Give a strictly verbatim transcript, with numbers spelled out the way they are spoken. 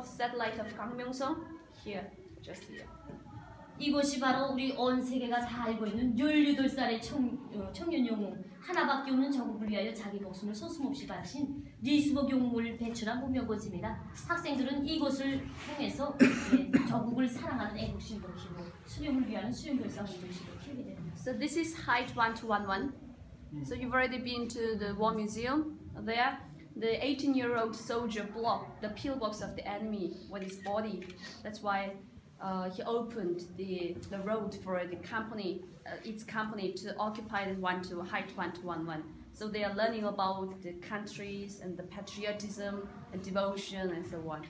of satellite of Gangmyeongsong here, just here. 이곳이 바로 우리 온 세계가 다 알고 있는 열여덟 살의 청년 영웅 하나밖에 없는 저국을 위하여 자기 목숨을 서슴없이 바친 리스복 용물을 배출한 무명고지입니다. 학생들은 이곳을 통해서 저국을 사랑하는 애국심을 키우고 수령을 위한 수용결사 운동심을 키우게 됩니다. So this is height one two one one. So you've already been to the war museum there. The eighteen year old soldier blocked the pillbox of the enemy with his body. That's why Uh, he opened the the road for the company, uh, its company, to occupy the one to height one to one one. So they are learning about the countries and the patriotism and devotion and so on.